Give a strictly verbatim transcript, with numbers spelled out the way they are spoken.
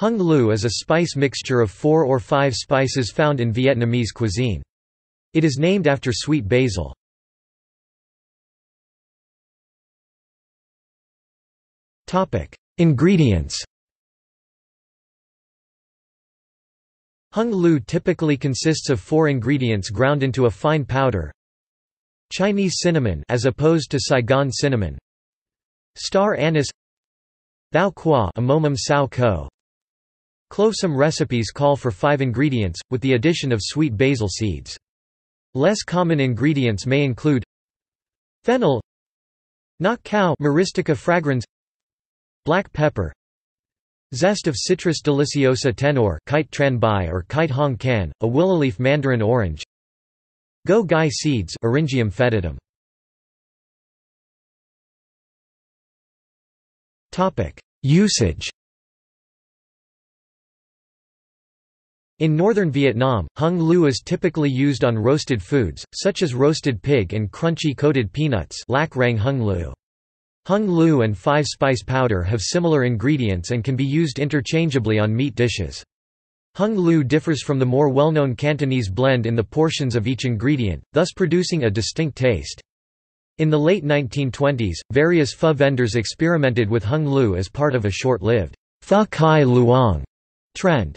Húng lìu is a spice mixture of four or five spices found in Vietnamese cuisine. It is named after sweet basil. Ingredients. Húng lìu typically consists of four ingredients ground into a fine powder: Chinese cinnamon as opposed to Saigon cinnamon, star anise, thao qua amomum sao ko. Closum recipes call for five ingredients, with the addition of sweet basil seeds. Less common ingredients may include fennel, Nak cao maristica fragrans, black pepper, zest of citrus deliciosa tenor kuit tren bai or kuit hong kan, a willow-leaf mandarin orange, go gai seeds Orangium foetidum. Topic: Usage. In northern Vietnam, Húng lìu is typically used on roasted foods, such as roasted pig and crunchy coated peanuts. Lac rang Húng lìu. Húng lìu and five-spice powder have similar ingredients and can be used interchangeably on meat dishes. Húng lìu differs from the more well-known Cantonese blend in the portions of each ingredient, thus producing a distinct taste. In the late nineteen twenties, various pho vendors experimented with Húng lìu as part of a short-lived pho kai luang trend.